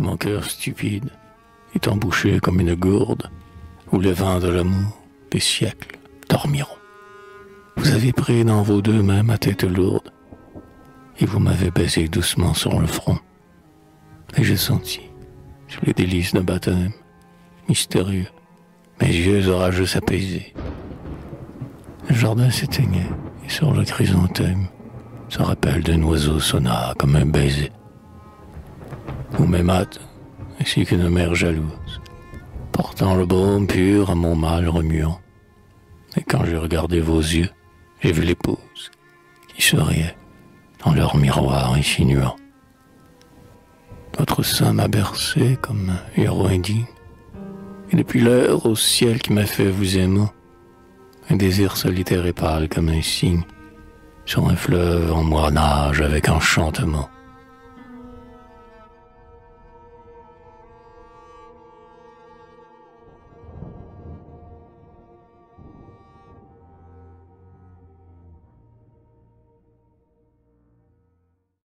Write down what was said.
Mon cœur stupide est embouché comme une gourde où les vins de l'amour des siècles dormiront. Vous avez pris dans vos deux mains ma tête lourde et vous m'avez baisé doucement sur le front. Et j'ai senti, sous les délices d'un baptême mystérieux, mes yeux orageux s'apaiser. Le jardin s'éteignait et sur le chrysanthème ce rappel d'un oiseau sonna comme un baiser. Vous m'aimâtes ainsi qu'une mère jalouse, portant le baume pur à mon mal remuant. Et quand j'ai regardé vos yeux, j'ai vu l'épouse qui souriait dans leur miroir insinuant. Votre sein m'a bercé comme un héros indigne, et depuis l'heure au ciel qui m'a fait vous aimant, un désir solitaire et pâle comme un cygne, sur un fleuve en moi nage avec enchantement.